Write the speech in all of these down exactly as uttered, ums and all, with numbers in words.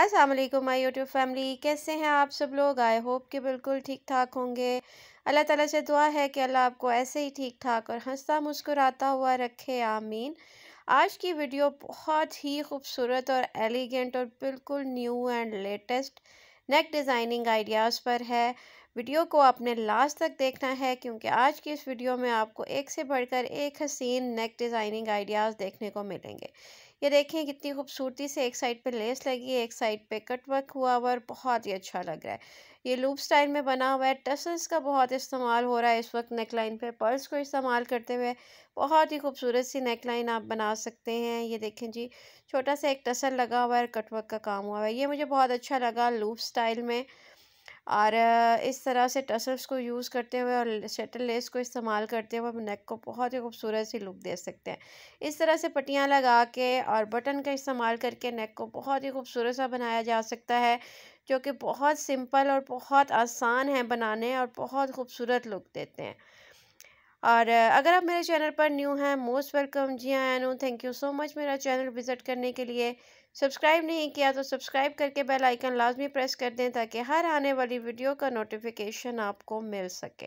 अस्सलाम वालेकुम my YouTube family, कैसे हैं आप सब लोग। आई होप कि बिल्कुल ठीक ठाक होंगे। अल्लाह ताला से दुआ है कि अल्लाह आपको ऐसे ही ठीक ठाक और हंसता मुस्कुराता हुआ रखे, आमीन। आज की वीडियो बहुत ही खूबसूरत और एलिगेंट और बिल्कुल new and latest neck designing ideas पर है। वीडियो को आपने लास्ट तक देखना है क्योंकि आज की इस वीडियो में आपको एक से बढ़कर एक हसीन नेक डिज़ाइनिंग आइडियाज़ देखने को मिलेंगे। ये देखें कितनी खूबसूरती से एक साइड पे लेस लगी, एक साइड पे कट वर्क हुआ हुआ और बहुत ही अच्छा लग रहा है। ये लूप स्टाइल में बना हुआ है। टसल्स का बहुत इस्तेमाल हो रहा है इस वक्त नेकलाइन पे, पर्ल्स को इस्तेमाल करते हुए बहुत ही खूबसूरत सी नेकलाइन आप बना सकते हैं। ये देखें जी, छोटा सा एक टसल लगा हुआ है और कट वर्क का काम हुआ है। ये मुझे बहुत अच्छा लगा लूप स्टाइल में, और इस तरह से टसल्स को यूज़ करते हुए और शटल लेस को इस्तेमाल करते हुए नेक को बहुत ही खूबसूरत सी लुक दे सकते हैं। इस तरह से पट्टियाँ लगा के और बटन का इस्तेमाल करके नेक को बहुत ही खूबसूरत सा बनाया जा सकता है, जो कि बहुत सिंपल और बहुत आसान है बनाने और बहुत खूबसूरत लुक देते हैं। और अगर आप मेरे चैनल पर न्यू हैं, most welcome ji Anu. Thank you so much मेरा चैनल विज़िट करने के लिए। सब्सक्राइब नहीं किया तो सब्सक्राइब करके बेल आइकन लाजमी प्रेस कर दें ताकि हर आने वाली वीडियो का नोटिफिकेशन आपको मिल सके।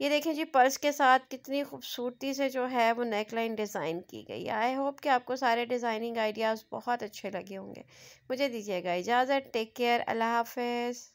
ये देखें जी, पर्स के साथ कितनी खूबसूरती से जो है वो नेकलाइन डिज़ाइन की गई। आई होप कि आपको सारे डिज़ाइनिंग आइडियाज़ बहुत अच्छे लगे होंगे। मुझे दीजिएगा इजाज़त, टेक केयर, अल्लाह हाफिज़।